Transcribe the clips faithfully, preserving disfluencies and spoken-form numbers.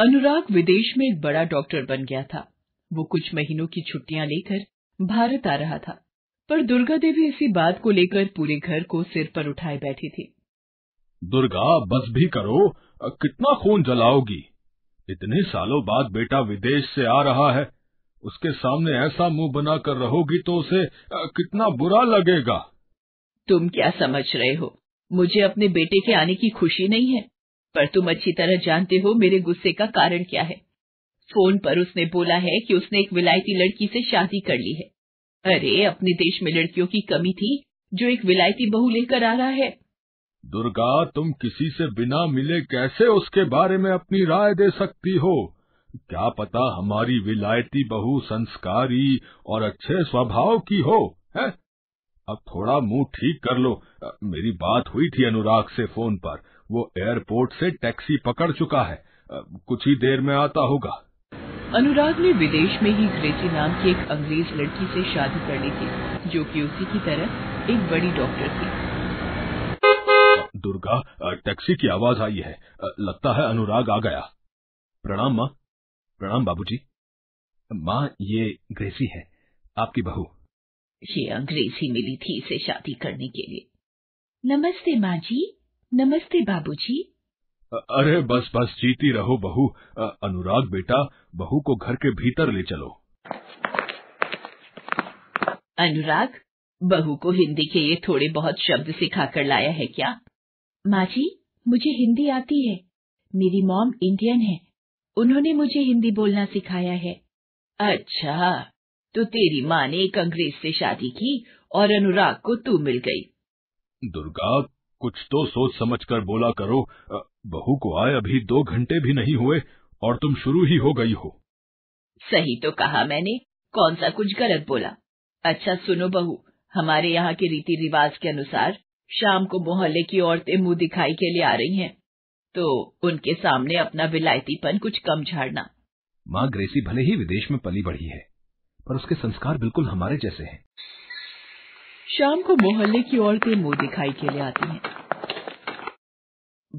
अनुराग विदेश में एक बड़ा डॉक्टर बन गया था। वो कुछ महीनों की छुट्टियां लेकर भारत आ रहा था, पर दुर्गा देवी इसी बात को लेकर पूरे घर को सिर पर उठाए बैठी थी। दुर्गा, बस भी करो, कितना खून जलाओगी। इतने सालों बाद बेटा विदेश से आ रहा है, उसके सामने ऐसा मुंह बनाकर रहोगी तो उसे कितना बुरा लगेगा। तुम क्या समझ रहे हो? मुझे अपने बेटे के आने की खुशी नहीं है, पर तुम अच्छी तरह जानते हो मेरे गुस्से का कारण क्या है। फोन पर उसने बोला है कि उसने एक विलायती लड़की से शादी कर ली है। अरे, अपने देश में लड़कियों की कमी थी जो एक विलायती बहू लेकर आ रहा है। दुर्गा, तुम किसी से बिना मिले कैसे उसके बारे में अपनी राय दे सकती हो? क्या पता हमारी विलायती बहू संस्कारी और अच्छे स्वभाव की हो, है? अब थोड़ा मुंह ठीक कर लो। मेरी बात हुई थी अनुराग से फोन पर, वो एयरपोर्ट से टैक्सी पकड़ चुका है, कुछ ही देर में आता होगा। अनुराग ने विदेश में ही ग्रेसी नाम की एक अंग्रेज लड़की से शादी कर ली थी, जो कि उसी की तरह एक बड़ी डॉक्टर थी। दुर्गा, टैक्सी की आवाज आई है, लगता है अनुराग आ गया। प्रणाम माँ। प्रणाम बाबूजी। माँ, ये ग्रेसी है, आपकी बहू। ये अंग्रेजी मिली थी इसे शादी करने के लिए। नमस्ते माँ जी। नमस्ते बाबूजी। अरे बस बस, जीती रहो बहू। अनुराग बेटा, बहू को घर के भीतर ले चलो। अनुराग, बहू को हिंदी के ये थोड़े बहुत शब्द सिखा कर लाया है क्या? माँ जी, मुझे हिंदी आती है, मेरी मॉम इंडियन है, उन्होंने मुझे हिंदी बोलना सिखाया है। अच्छा, तो तेरी माँ ने एक अंग्रेज से शादी की और अनुराग को तू मिल गई। दुर्गा, कुछ तो सोच समझ कर बोला करो। बहू को आए अभी दो घंटे भी नहीं हुए और तुम शुरू ही हो गई हो। सही तो कहा मैंने, कौन सा कुछ गलत बोला? अच्छा सुनो बहू, हमारे यहाँ के रीति रिवाज के अनुसार शाम को मोहल्ले की औरतें मुँह दिखाई के लिए आ रही हैं, तो उनके सामने अपना विलायतीपन कुछ कम झाड़ना। माँ, ग्रेसी भले ही विदेश में पली बढ़ी है, पर उसके संस्कार बिल्कुल हमारे जैसे हैं। शाम को मोहल्ले की औरतें मुंह दिखाई के लिए आती हैं।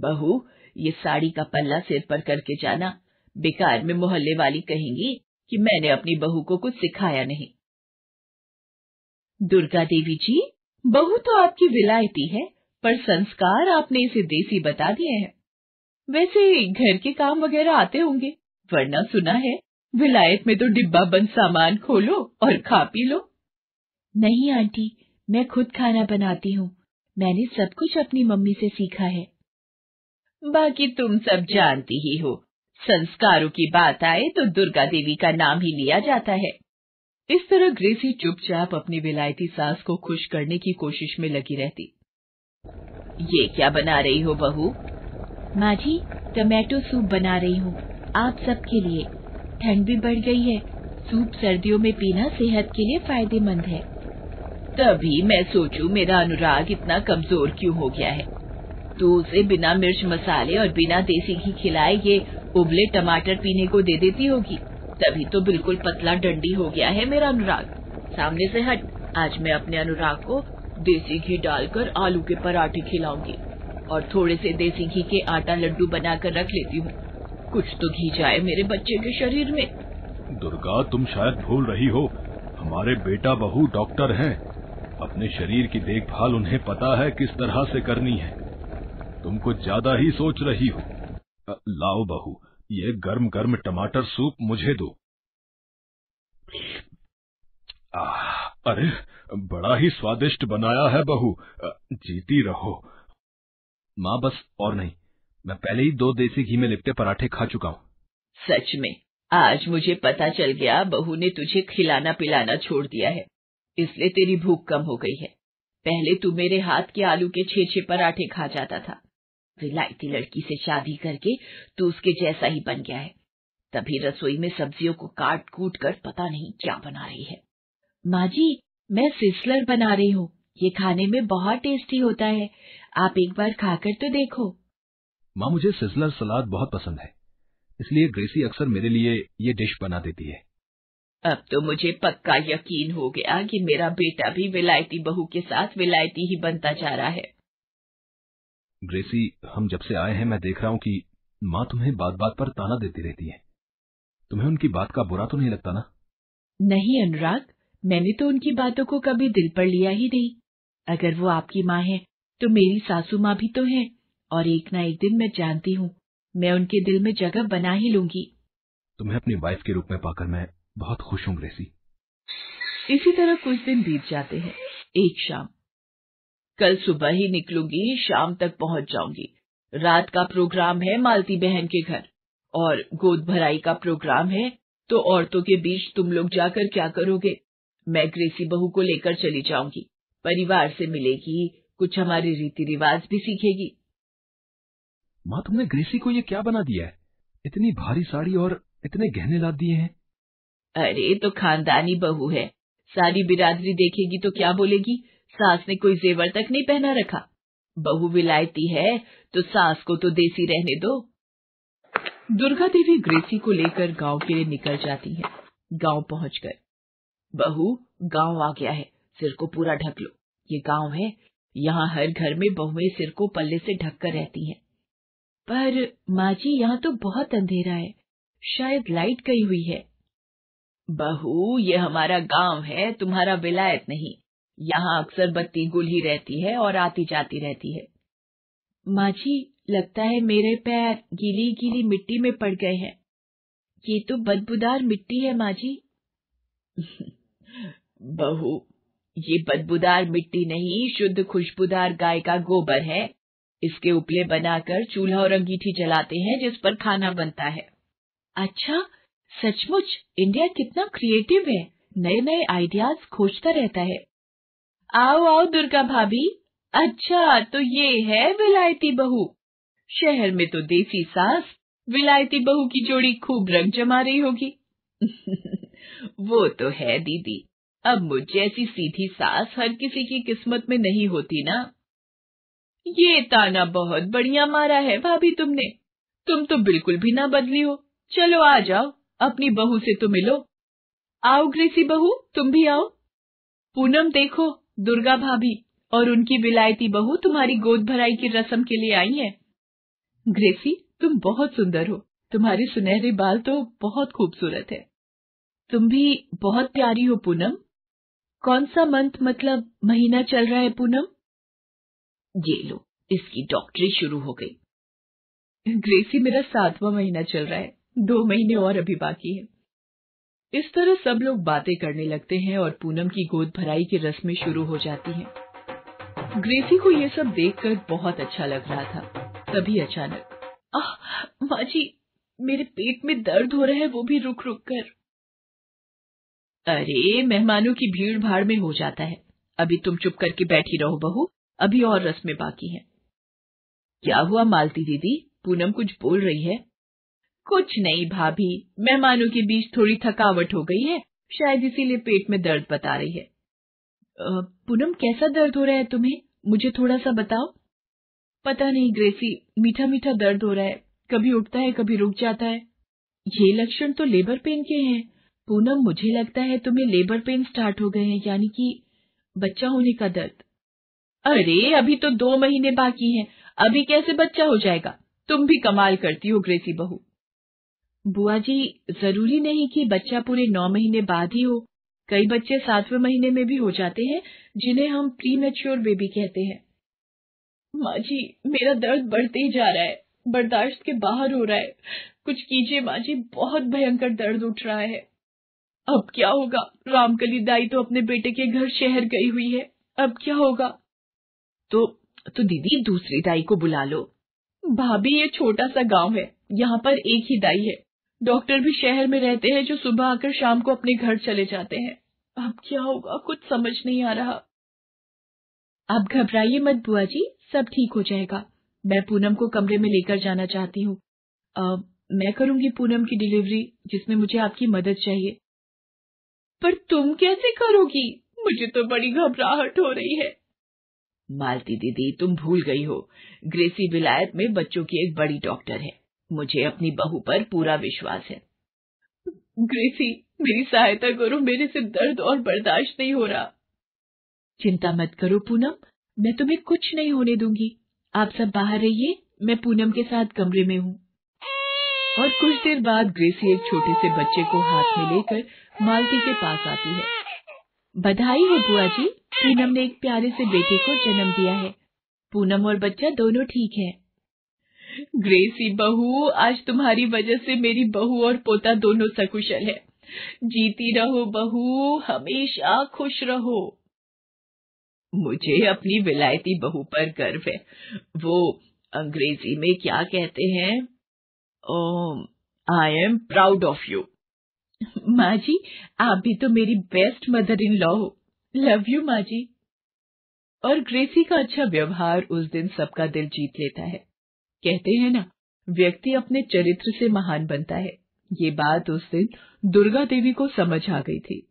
बहू, ये साड़ी का पल्ला सिर पर करके जाना। बेकार में मोहल्ले वाली कहेंगी कि मैंने अपनी बहू को कुछ सिखाया नहीं। दुर्गा देवी जी, बहू तो आपकी विलायती है, पर संस्कार आपने इसे देसी बता दिए हैं। वैसे घर के काम वगैरह आते होंगे, वरना सुना है विलायत में तो डिब्बा बंद सामान खोलो और खा पी लो। नहीं आंटी, मैं खुद खाना बनाती हूँ, मैंने सब कुछ अपनी मम्मी से सीखा है। बाकी तुम सब जानती ही हो, संस्कारों की बात आए तो दुर्गा देवी का नाम ही लिया जाता है। इस तरह ग्रेसी चुपचाप अपनी विलायती सास को खुश करने की कोशिश में लगी रहती। ये क्या बना रही हो बहू? माँ जी, टमेटो सूप बना रही हूँ आप सबके लिए। ठंड भी बढ़ गई है, सूप सर्दियों में पीना सेहत के लिए फायदेमंद है। तभी मैं सोचूं मेरा अनुराग इतना कमजोर क्यों हो गया है। तू उसे बिना मिर्च मसाले और बिना देसी घी खिलाए ये उबले टमाटर पीने को दे देती होगी, तभी तो बिल्कुल पतला डंडी हो गया है मेरा अनुराग। सामने से हट। आज मैं अपने अनुराग को देसी घी डालकर आलू के पराठे खिलाऊंगी और थोड़े से देसी घी के आटा लड्डू बनाकर रख लेती हूँ। कुछ तो घी जाए मेरे बच्चे के शरीर में। दुर्गा, तुम शायद भूल रही हो, हमारे बेटा बहू डॉक्टर हैं। अपने शरीर की देखभाल उन्हें पता है किस तरह से करनी है। तुम कुछ ज्यादा ही सोच रही हो। लाओ बहू, ये गर्म गर्म टमाटर सूप मुझे दो। आ, अरे बड़ा ही स्वादिष्ट बनाया है बहू, जीती रहो। माँ बस और नहीं, मैं पहले ही दो देसी घी में लिपटे पराठे खा चुका हूँ। सच में, आज मुझे पता चल गया बहू ने तुझे खिलाना पिलाना छोड़ दिया है, इसलिए तेरी भूख कम हो गई है। पहले तू मेरे हाथ के आलू के छह छह पराठे खा जाता था। विलायती लड़की से शादी करके तू उसके जैसा ही बन गया है। तभी रसोई में सब्जियों को काट कूट कर पता नहीं क्या बना रही है। माँ जी, मैं सिसलर बना रही हूँ, ये खाने में बहुत टेस्टी होता है, आप एक बार खाकर तो देखो। माँ, मुझे सिजलर सलाद बहुत पसंद है, इसलिए ग्रेसी अक्सर मेरे लिए ये डिश बना देती है। अब तो मुझे पक्का यकीन हो गया कि मेरा बेटा भी विलायती बहू के साथ विलायती ही बनता जा रहा है। ग्रेसी, हम जब से आए हैं मैं देख रहा हूँ कि माँ तुम्हें बात बात पर ताना देती रहती है, तुम्हें उनकी बात का बुरा तो नहीं लगता ना? नहीं अनुराग, मैंने तो उनकी बातों को कभी दिल पर लिया ही नहीं। अगर वो आपकी माँ है तो मेरी सासू माँ भी तो है, और एक ना एक दिन मैं जानती हूँ मैं उनके दिल में जगह बना ही लूंगी। तुम्हें अपनी वाइफ के रूप में पाकर मैं बहुत खुश हूँ ग्रेसी। इसी तरह कुछ दिन बीत जाते हैं। एक शाम, कल सुबह ही निकलूंगी, शाम तक पहुँच जाऊंगी। रात का प्रोग्राम है मालती बहन के घर और गोद भराई का प्रोग्राम है, तो औरतों के बीच तुम लोग जाकर क्या करोगे? मैं ग्रेसी बहू को लेकर चली जाऊंगी, परिवार से मिलेगी, कुछ हमारे रीति रिवाज भी सीखेगी। माँ, तुमने ग्रेसी को ये क्या बना दिया है? इतनी भारी साड़ी और इतने गहने लाद दिए हैं। अरे तो खानदानी बहू है, सारी बिरादरी देखेगी तो क्या बोलेगी, सास ने कोई जेवर तक नहीं पहना रखा। बहू विलायती है तो सास को तो देसी रहने दो। दुर्गा देवी ग्रेसी को लेकर गांव के लिए निकल जाती है। गांव पहुंचकर, बहू गांव आ गया है, सिर को पूरा ढक लो। ये गांव है, यहाँ हर घर में बहुएं सिर को पल्ले से ढक कर रहती हैं। पर माँ जी, यहाँ तो बहुत अंधेरा है, शायद लाइट गई हुई है। बहू, ये हमारा गांव है, तुम्हारा विलायत नहीं। यहाँ अक्सर बत्ती गुल ही रहती है और आती जाती रहती है। माँ जी, लगता है मेरे पैर गीली गीली मिट्टी में पड़ गए हैं। ये तो बदबूदार मिट्टी है माँ जी। बहू, ये बदबूदार मिट्टी नहीं, शुद्ध खुशबूदार गाय का गोबर है। इसके उपले बनाकर चूल्हा और अंगीठी जलाते हैं जिस पर खाना बनता है। अच्छा, सचमुच इंडिया कितना क्रिएटिव है, नए नए आइडियाज खोजता रहता है। आओ आओ दुर्गा भाभी। अच्छा, तो ये है विलायती बहू। शहर में तो देसी सास विलायती बहू की जोड़ी खूब रंग जमा रही होगी। वो तो है दीदी, अब मुझ जैसी सीधी सास हर किसी की किस्मत में नहीं होती ना। ये ताना बहुत बढ़िया मारा है भाभी तुमने, तुम तो बिल्कुल भी ना बदली हो। चलो आ जाओ, अपनी बहू से तो मिलो। आओ ग्रेसी बहू, तुम भी आओ। पूनम, देखो दुर्गा भाभी और उनकी विलायती बहू तुम्हारी गोद भराई की रस्म के लिए आई है। ग्रेसी, तुम बहुत सुंदर हो, तुम्हारे सुनहरे बाल तो बहुत खूबसूरत है। तुम भी बहुत प्यारी हो पूनम। कौन सा मंथ मतलब महीना चल रहा है पूनम? ये लो, इसकी डॉक्टरी शुरू हो गई। ग्रेसी, मेरा सातवां महीना चल रहा है, दो महीने और अभी बाकी है। इस तरह सब लोग बातें करने लगते हैं और पूनम की गोद भराई की रस्में शुरू हो जाती हैं। ग्रेसी को ये सब देखकर बहुत अच्छा लग रहा था, तभी अचानक, आह माँ जी, मेरे पेट में दर्द हो रहा है, वो भी रुक रुक कर। अरे, मेहमानों की भीड़ भाड़ में हो जाता है। अभी तुम चुप करके बैठी रहो बहू, अभी और रस्में बाकी हैं। क्या हुआ मालती दीदी, पूनम कुछ बोल रही है? कुछ नहीं भाभी, मेहमानों के बीच थोड़ी थकावट हो गई है, शायद इसीलिए पेट में दर्द बता रही है। पूनम, कैसा दर्द हो रहा है तुम्हें, मुझे थोड़ा सा बताओ। पता नहीं ग्रेसी, मीठा मीठा दर्द हो रहा है, कभी उठता है कभी रुक जाता है। ये लक्षण तो लेबर पेन के हैं पूनम, मुझे लगता है तुम्हें लेबर पेन स्टार्ट हो गए हैं, यानी कि बच्चा होने का दर्द। अरे, अभी तो दो महीने बाकी है, अभी कैसे बच्चा हो जाएगा? तुम भी कमाल करती हो ग्रेसी बहू। बुआ जी, जरूरी नहीं कि बच्चा पूरे नौ महीने बाद ही हो, कई बच्चे सातवें महीने में भी हो जाते हैं, जिन्हें हम प्री मैच्योर बेबी कहते हैं। माँ जी, मेरा दर्द बढ़ते ही जा रहा है, बर्दाश्त के बाहर हो रहा है, कुछ कीजिए माँ जी, बहुत भयंकर दर्द उठ रहा है। अब क्या होगा, रामकली दाई तो अपने बेटे के घर शहर गई हुई है, अब क्या होगा? तो तो दीदी, दूसरी दाई को बुला लो। भाभी, ये छोटा सा गाँव है, यहाँ पर एक ही दाई है, डॉक्टर भी शहर में रहते हैं जो सुबह आकर शाम को अपने घर चले जाते हैं। अब क्या होगा, कुछ समझ नहीं आ रहा। आप घबराइए मत बुआ जी, सब ठीक हो जाएगा। मैं पूनम को कमरे में लेकर जाना चाहती हूँ, मैं करूँगी पूनम की डिलीवरी, जिसमें मुझे आपकी मदद चाहिए। पर तुम कैसे करोगी, मुझे तो बड़ी घबराहट हो रही है। मालती दीदी, तुम भूल गई हो, ग्रेसी विलायत में बच्चों की एक बड़ी डॉक्टर है, मुझे अपनी बहू पर पूरा विश्वास है। ग्रेसी, मेरी सहायता करो, मेरे से दर्द और बर्दाश्त नहीं हो रहा। चिंता मत करो पूनम, मैं तुम्हें कुछ नहीं होने दूंगी, आप सब बाहर रहिए, मैं पूनम के साथ कमरे में हूँ। और कुछ देर बाद ग्रेसी एक छोटे से बच्चे को हाथ में लेकर मालती के पास आती है। बधाई है बुआ जी, पूनम ने एक प्यारे से बेटे को जन्म दिया है। पूनम और बच्चा दोनों ठीक है। ग्रेसी बहू, आज तुम्हारी वजह से मेरी बहू और पोता दोनों सकुशल है। जीती रहो बहू, हमेशा खुश रहो। मुझे अपनी विलायती बहू पर गर्व है। वो अंग्रेजी में क्या कहते हैं, I am proud of you. माँ जी, आप भी तो मेरी बेस्ट मदर इन लॉ हो। लव यू माँ जी। और ग्रेसी का अच्छा व्यवहार उस दिन सबका दिल जीत लेता है। कहते हैं ना, व्यक्ति अपने चरित्र से महान बनता है। ये बात उस दिन दुर्गा देवी को समझ आ गई थी।